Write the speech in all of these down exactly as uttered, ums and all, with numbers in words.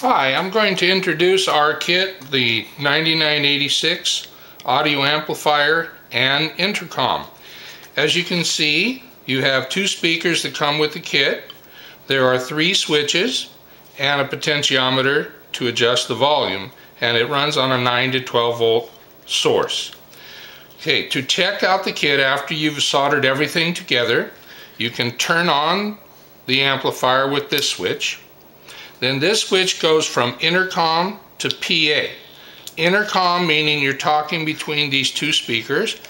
Hi, I'm going to introduce our kit, the ninety-nine eighty-six audio amplifier and intercom. As you can see, you have two speakers that come with the kit. There are three switches and a potentiometer to adjust the volume, and it runs on a nine to twelve volt source. Okay, to check out the kit after you've soldered everything together, you can turn on the amplifier with this switch. Then this switch goes from intercom to P A. Intercom meaning you're talking between these two speakers,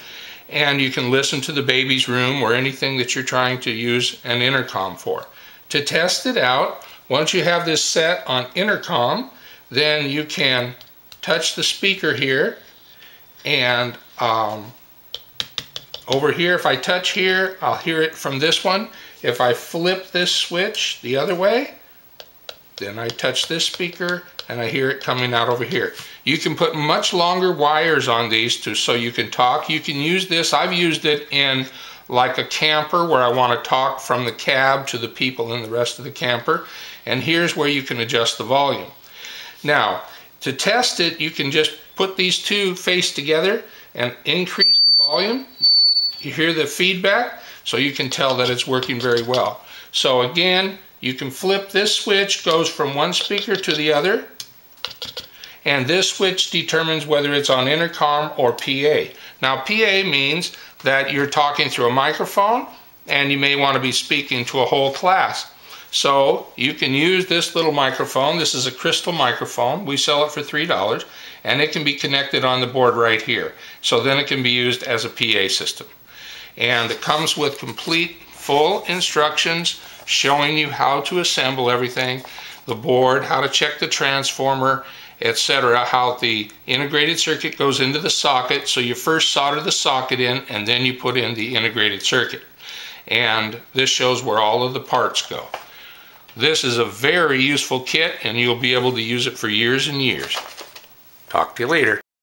and you can listen to the baby's room or anything that you're trying to use an intercom for. To test it out, once you have this set on intercom, then you can touch the speaker here, and um, over here, if I touch here, I'll hear it from this one. If I flip this switch the other way, then I touch this speaker and I hear it coming out over here. You can put much longer wires on these too, so you can talk. You can use this. I've used it in like a camper where I want to talk from the cab to the people in the rest of the camper. And here's where you can adjust the volume. Now, to test it, you can just put these two face together and increase the volume. You hear the feedback, so you can tell that it's working very well. So again, you can flip this switch, goes from one speaker to the other, and this switch determines whether it's on intercom or P A. Now P A means that you're talking through a microphone, and you may want to be speaking to a whole class. So you can use this little microphone. This is a crystal microphone. We sell it for three dollars, and it can be connected on the board right here. So then it can be used as a P A system. And it comes with complete full instructions showing you how to assemble everything, the board, how to check the transformer, et cetera, how the integrated circuit goes into the socket. So you first solder the socket in, and then you put in the integrated circuit. And this shows where all of the parts go. This is a very useful kit, and you'll be able to use it for years and years. Talk to you later.